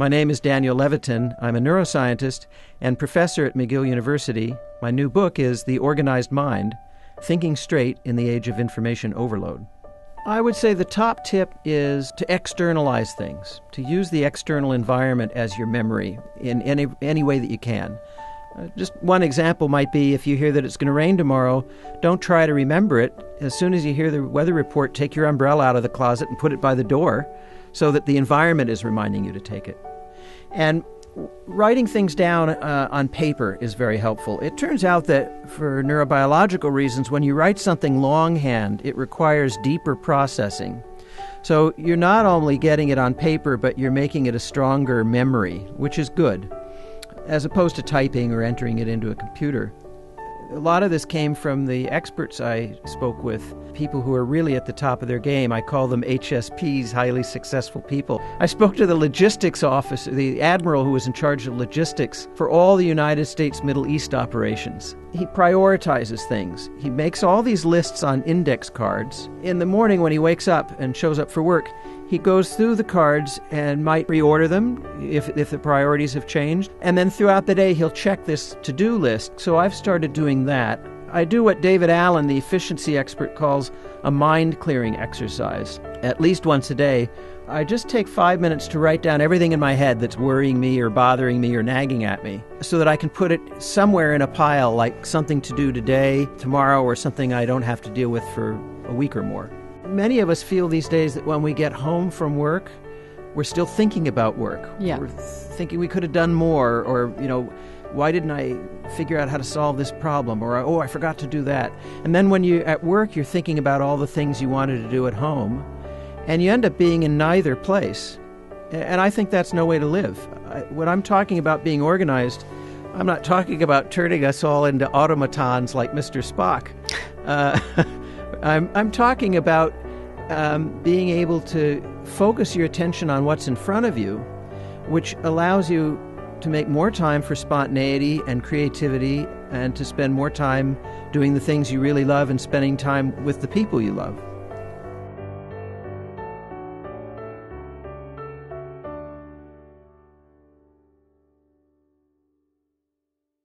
My name is Daniel Levitin. I'm a neuroscientist and professor at McGill University. My new book is The Organized Mind, Thinking Straight in the Age of Information Overload. I would say the top tip is to externalize things, to use the external environment as your memory in any way that you can. Just one example might be if you hear that it's going to rain tomorrow, don't try to remember it. As soon as you hear the weather report, take your umbrella out of the closet and put it by the door so that the environment is reminding you to take it. And writing things down on paper is very helpful. It turns out that for neurobiological reasons, when you write something longhand, it requires deeper processing. So you're not only getting it on paper, but you're making it a stronger memory, which is good, as opposed to typing or entering it into a computer. A lot of this came from the experts I spoke with, people who are really at the top of their game. I call them HSPs, highly successful people. I spoke to the logistics officer, the admiral who was in charge of logistics for all the United States Middle East operations. He prioritizes things. He makes all these lists on index cards. In the morning when he wakes up and shows up for work, he goes through the cards and might reorder them if the priorities have changed. And then throughout the day, he'll check this to-do list. So I've started doing that. I do what David Allen, the efficiency expert, calls a mind-clearing exercise. At least once a day, I just take 5 minutes to write down everything in my head that's worrying me or bothering me or nagging at me so that I can put it somewhere in a pile, like something to do today, tomorrow, or something I don't have to deal with for a week or more. Many of us feel these days that when we get home from work, we're still thinking about work. Yeah. We're thinking we could have done more, or, you know, why didn't I figure out how to solve this problem? Or, oh, I forgot to do that. And then when you're at work, you're thinking about all the things you wanted to do at home, and you end up being in neither place. And I think that's no way to live. When I'm talking about being organized, I'm not talking about turning us all into automatons like Mr. Spock. I'm talking about being able to focus your attention on what's in front of you, which allows you to make more time for spontaneity and creativity and to spend more time doing the things you really love and spending time with the people you love.